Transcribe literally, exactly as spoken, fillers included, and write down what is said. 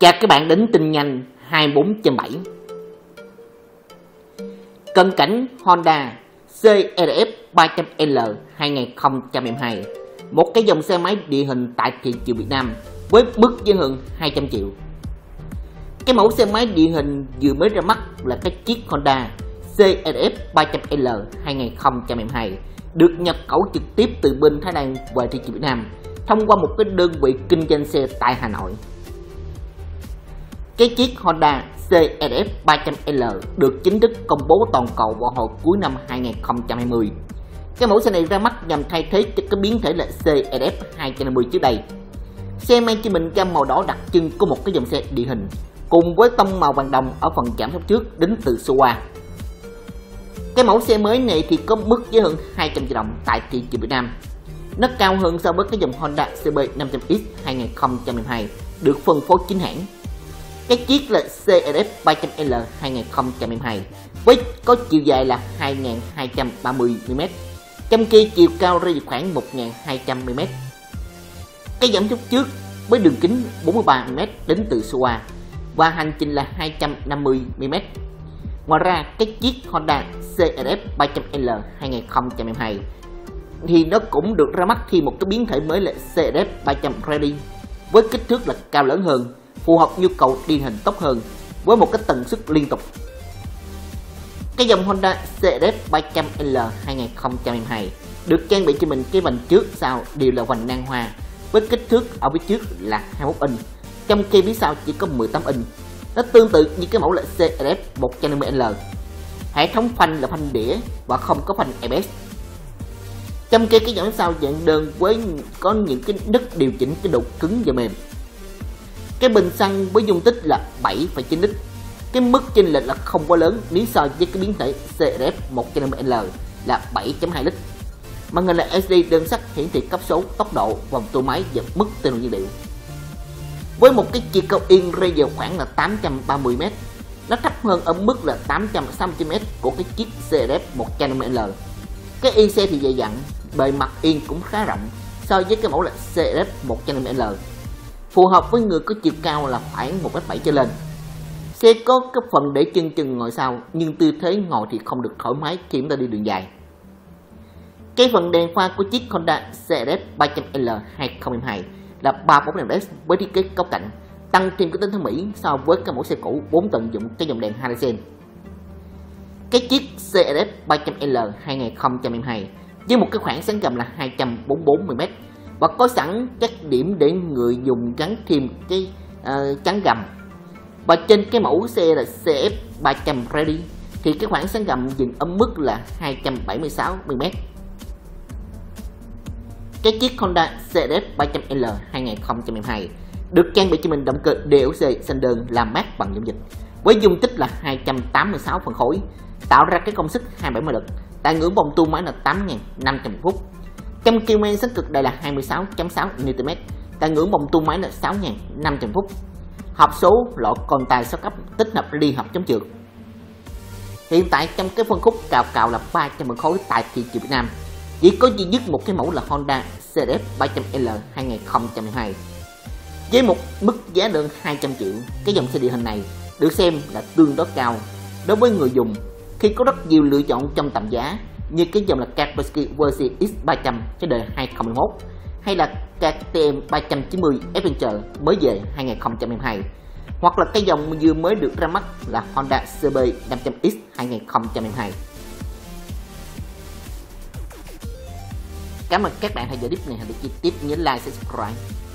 Chào các bạn đến Tin nhanh hai mươi bốn trên bảy. Cận cảnh Honda xê rờ ép ba trăm L hai nghìn không trăm hai mươi hai, một cái dòng xe máy địa hình tại thị trường Việt Nam với mức giá hơn hai trăm triệu. Cái mẫu xe máy địa hình vừa mới ra mắt là cái chiếc Honda xê rờ ép ba trăm L hai nghìn không trăm hai mươi hai được nhập khẩu trực tiếp từ bên Thái Lan về thị trường Việt Nam thông qua một cái đơn vị kinh doanh xe tại Hà Nội. Cái chiếc Honda xê rờ ép ba trăm L được chính thức công bố toàn cầu vào hồi cuối năm hai nghìn không trăm hai mươi. Cái mẫu xe này ra mắt nhằm thay thế cho cái biến thể là xê rờ ép hai trăm năm mươi trước đây. Xe mang trên mình gam màu đỏ đặc trưng của một cái dòng xe địa hình cùng với tông màu vàng đồng ở phần chạm khớp trước đến từ Sowa. Cái mẫu xe mới này thì có mức giá hơn hai trăm triệu đồng tại thị trường Việt Nam. Nó cao hơn so với cái dòng Honda xê bê năm trăm X hai nghìn không trăm hai mươi hai được phân phối chính hãng. Cái chiếc là xê rờ ép ba trăm L hai nghìn không trăm hai mươi hai với có chiều dài là hai nghìn hai trăm ba mươi mi-li-mét, trong khi chiều cao rơi vào khoảng một nghìn hai trăm mi-li-mét. Cái giảm xúc trước với đường kính bốn mươi ba mi-li-mét đến từ Sowa và hành trình là hai trăm năm mươi mi-li-mét. Ngoài ra, cái chiếc Honda xê rờ ép ba trăm L hai nghìn không trăm hai mươi hai thì nó cũng được ra mắt khi một cái biến thể mới là xê rờ ép ba trăm Ready với kích thước là cao lớn hơn, phù hợp nhu cầu địa hình tốt hơn với một cái tần suất liên tục. Cái dòng Honda xê rờ ép ba trăm L hai nghìn không trăm hai mươi hai được trang bị cho mình cái vành trước sau đều là vành nan hoa với kích thước ở phía trước là hai mươi mốt inch, trong khi phía sau chỉ có mười tám inch. Nó tương tự như cái mẫu là xê rờ ép một trăm năm mươi L. Hệ thống phanh là phanh đĩa và không có phanh a bê ét. Trong khi cái dòng sau dạng đơn với có những cái nút điều chỉnh cái độ cứng và mềm. Cái bình xăng với dung tích là bảy phẩy chín lít. Cái mức chênh lệch là không quá lớn nếu so với cái biến thể xê rờ ép một trăm năm mươi L là bảy phẩy hai lít. Màn hình là lờ xê đê đơn sắc hiển thị cấp số, tốc độ, vòng tua máy và mức tiêu thụ nhiên liệu. Với một cái chiều cao yên rơi vào khoảng là tám trăm ba mươi mét. Nó thấp hơn ở mức là tám trăm sáu mươi mét của cái chiếc xê rờ ép một trăm năm mươi L. Cái yên xe thì dày dặn, bề mặt yên cũng khá rộng so với cái mẫu là xê rờ ép một trăm năm mươi L, phù hợp với người có chiều cao là khoảng một mét bảy trở lên. Xe có cái phần để chân chừng ngồi sau, nhưng tư thế ngồi thì không được thoải mái khi chúng ta đi đường dài. Cái phần đèn pha của chiếc Honda xê rờ ép ba trăm L hai nghìn không trăm hai mươi hai là ba bốn đèn led với thiết kế góc cạnh, tăng thêm cái tính thẩm mỹ so với các mẫu xe cũ bốn tầng dụng cái dòng đèn halogen. Cái chiếc xê rờ ép ba trăm L hai nghìn không trăm hai mươi hai với một cái khoảng sáng gầm là hai trăm bốn mươi bốn mi-li-mét và có sẵn các điểm để người dùng gắn thêm cái uh, chắn gầm. Và trên cái mẫu xe là xê ép ba trăm Ready thì cái khoảng sáng gầm dừng ở mức là hai trăm bảy mươi sáu mi-li-mét. Cái chiếc Honda xê rờ ép ba trăm L hai nghìn không trăm hai mươi hai được trang bị cho mình động cơ đê ô hát xê xanh đơn làm mát bằng dung dịch với dung tích là hai trăm tám mươi sáu phân khối, tạo ra cái công suất hai mươi bảy mã lực, tại ngưỡng vòng tua máy là tám nghìn năm trăm phút. Trong km sức cực đại là hai mươi sáu phẩy sáu newton mét, tại ngưỡng vòng tua máy là sáu nghìn năm trăm phút. Hộp số lỗ con tài sáu cấp tích hợp ly hợp chống trượt. Hiện tại trong cái phân khúc cào cào là ba trăm phân khối tại thị trường Việt Nam, chỉ có duy nhất một cái mẫu là Honda xê rờ ép ba trăm L hai nghìn không trăm hai mươi hai. Với một mức giá đơn hai trăm triệu, cái dòng xe địa hình này được xem là tương đối cao đối với người dùng khi có rất nhiều lựa chọn trong tầm giá như cái dòng là Kawasaki Versys X ba trăm cho đời hai nghìn không trăm mười mốt hay là ca tê em ba trăm chín mươi Adventure mới về hai nghìn không trăm hai mươi hai, hoặc là cái dòng vừa mới được ra mắt là Honda xê bê năm trăm X hai nghìn không trăm hai mươi hai. Cảm ơn các bạn đã theo dõi clip này, hãy để chi tiết nhớ like, subscribe.